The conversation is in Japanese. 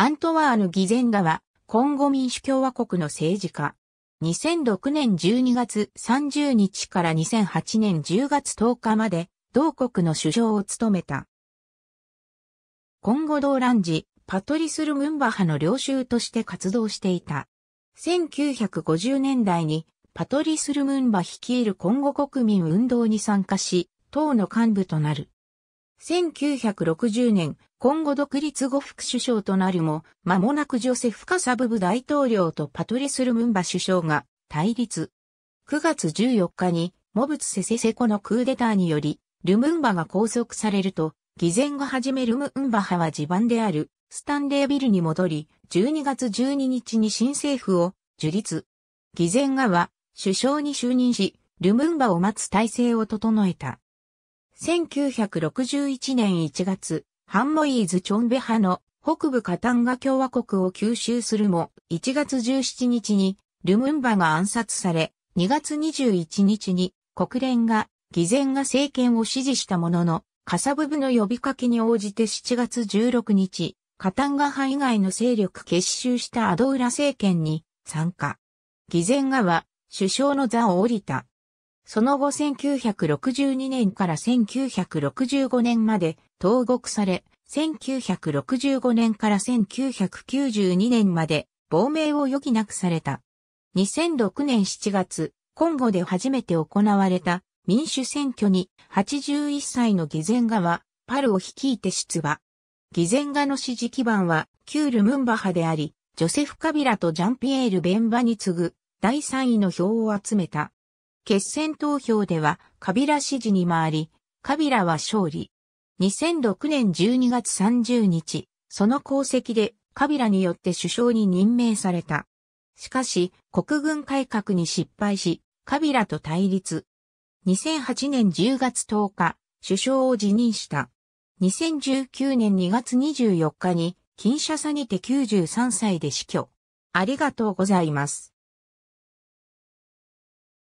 アントワーヌ・ギゼンガは、コンゴ民主共和国の政治家。2006年12月30日から2008年10月10日まで、同国の首相を務めた。コンゴ動乱時、パトリス・ルムンバ派の領袖として活動していた。1950年代に、パトリス・ルムンバ率いるコンゴ国民運動に参加し、党の幹部となる。1960年、コンゴ独立後副首相となるも、間もなくジョセフ・カサブブ大統領とパトリス・ルムンバ首相が対立。9月14日に、モブツ・セセセコのクーデターにより、ルムンバが拘束されると、偽善が始めルムンバ派は地盤であるスタンレービルに戻り、12月12日に新政府を樹立。偽善がは首相に就任し、ルムンバを待つ体制を整えた。1961年1月、ハンモイーズ・チョンベ派の北部カタンガ共和国を吸収するも、1月17日にルムンバが暗殺され、2月21日に国連が偽善が政権を支持したものの、カサブブの呼びかけに応じて7月16日、カタンガ派以外の勢力結集したアドウラ政権に参加。ギゼンガは首相の座を降りた。その後1962年から1965年まで投獄され、1965年から1992年まで亡命を余儀なくされた。2006年7月、コンゴで初めて行われた。民主選挙に81歳のギゼンガはパルを率いて出馬。ギゼンガの支持基盤は旧ルムンバ派であり、ジョセフ・カビラとジャンピエール・ベンバに次ぐ第3位の票を集めた。決選投票ではカビラ支持に回り、カビラは勝利。2006年12月30日、その功績でカビラによって首相に任命された。しかし、国軍改革に失敗し、カビラと対立。2008年10月10日、首相を辞任した。2019年2月24日に、キンシャサにて93歳で死去。ありがとうございます。